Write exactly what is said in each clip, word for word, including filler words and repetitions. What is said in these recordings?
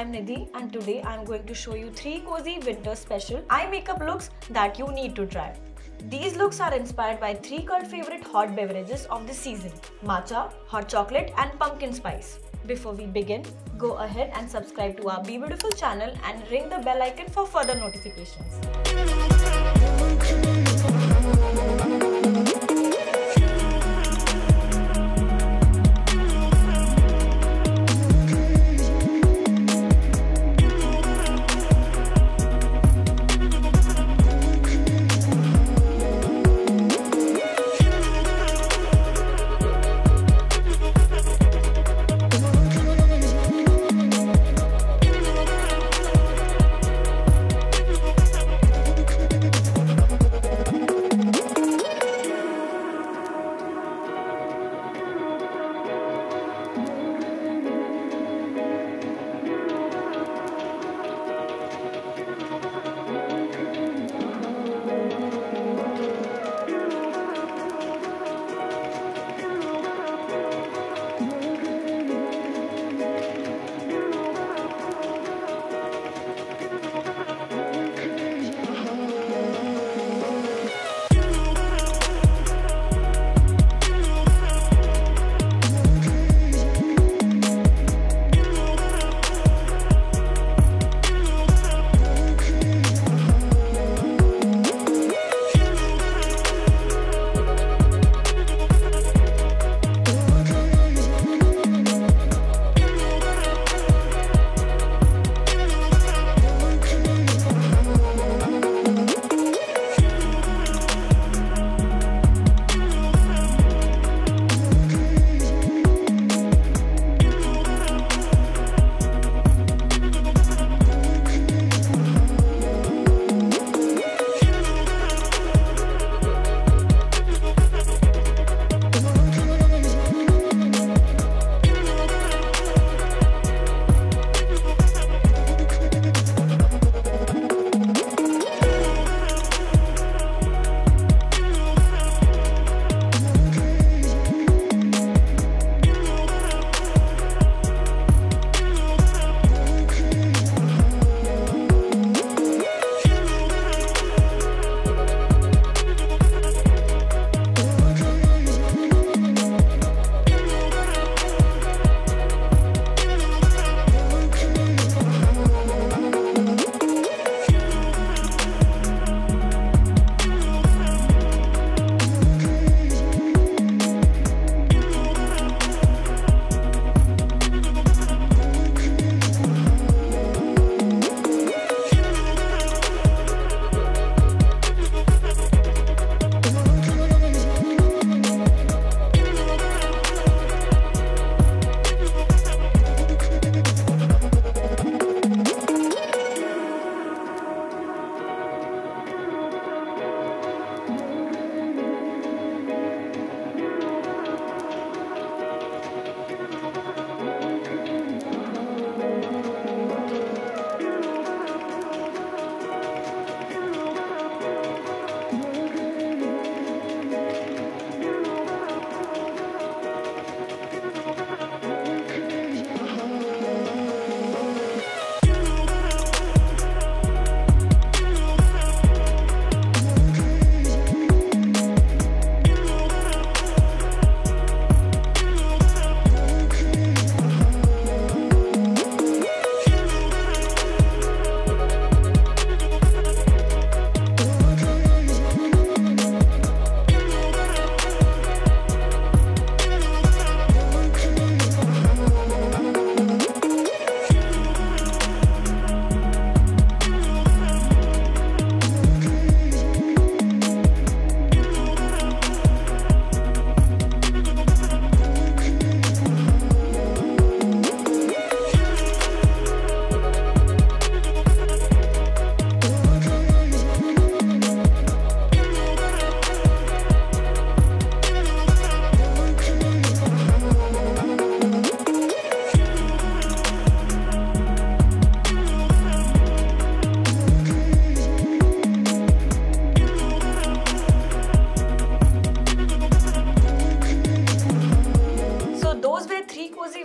I'm Nidhi and today I'm going to show you three cozy winter special eye makeup looks that you need to try. These looks are inspired by three cult favorite hot beverages of the season: matcha, hot chocolate and pumpkin spice. Before we begin, go ahead and subscribe to our BeBeautiful channel and ring the bell icon for further notifications.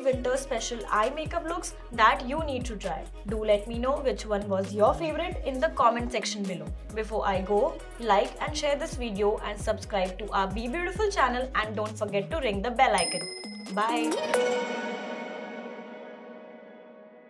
winter special eye makeup looks that you need to try. Do let me know which one was your favorite in the comment section below. Before I go, like and share this video and subscribe to our BeBeautiful channel, and don't forget to ring the bell icon. Bye!